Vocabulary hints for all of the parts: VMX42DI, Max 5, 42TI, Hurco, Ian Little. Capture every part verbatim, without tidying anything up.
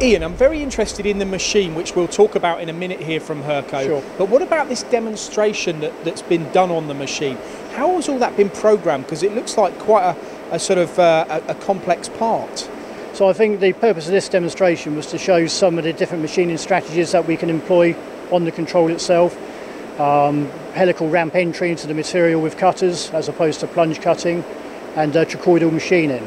Ian, I'm very interested in the machine, which we'll talk about in a minute here from Hurco. Sure. But what about this demonstration that, that's been done on the machine? How has all that been programmed? Because it looks like quite a, a sort of uh, a, a complex part. So I think the purpose of this demonstration was to show some of the different machining strategies that we can employ on the control itself. Um, helical ramp entry into the material with cutters as opposed to plunge cutting, and uh, trachoidal machining.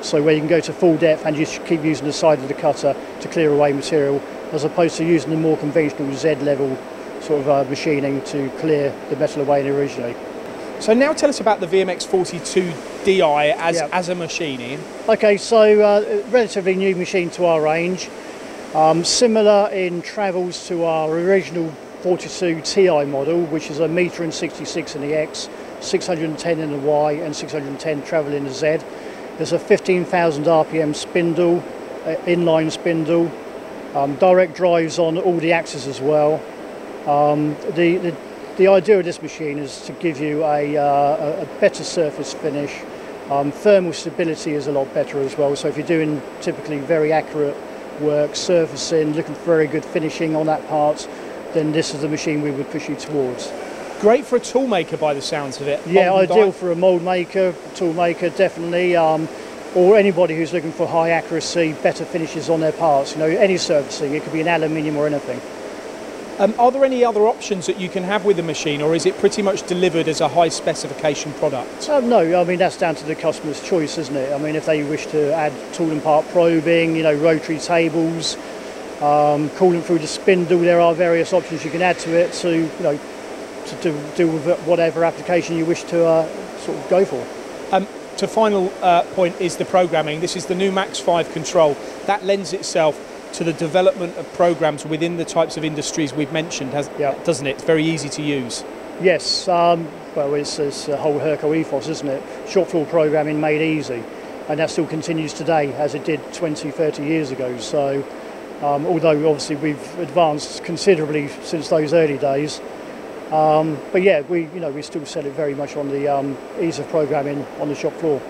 So where you can go to full depth and you keep using the side of the cutter to clear away material, as opposed to using the more conventional Z level sort of uh, machining to clear the metal away originally. So now tell us about the V M X forty-two D I as, yep. as a machine, Ian. Okay, so uh, relatively new machine to our range. Um, similar in travels to our original forty-two T I model, which is a metre and sixty-six in the X, six hundred and ten in the Y, and six hundred and ten travel in the Z. There's a fifteen thousand R P M spindle, uh, inline spindle, um, direct drives on all the axes as well. Um, the, the, the idea of this machine is to give you a, uh, a better surface finish. Um, thermal stability is a lot better as well, so if you're doing typically very accurate work, surfacing, looking for very good finishing on that part, then this is the machine we would push you towards. Great for a tool maker by the sounds of it. Yeah, ideal for a mould maker, tool maker definitely, um, or anybody who's looking for high accuracy, better finishes on their parts, you know, any surfacing, it could be an aluminium or anything. Um, are there any other options that you can have with the machine, or is it pretty much delivered as a high specification product? Um, no, I mean that's down to the customer's choice, isn't it? I mean if they wish to add tool and part probing, you know, rotary tables, Um, cooling through the spindle, there are various options you can add to it to, you know, to do, do with whatever application you wish to uh, sort of go for. Um, to final uh, point is the programming. This is the new Max five control. That lends itself to the development of programs within the types of industries we've mentioned, has, yeah. doesn't it? It's very easy to use. Yes, um, well it's, it's a whole Hurco ethos, isn't it? Shop floor programming made easy, and that still continues today as it did twenty, thirty years ago. So. Um, although obviously we've advanced considerably since those early days, um, but yeah, we you know we still sell it very much on the um, ease of programming on the shop floor.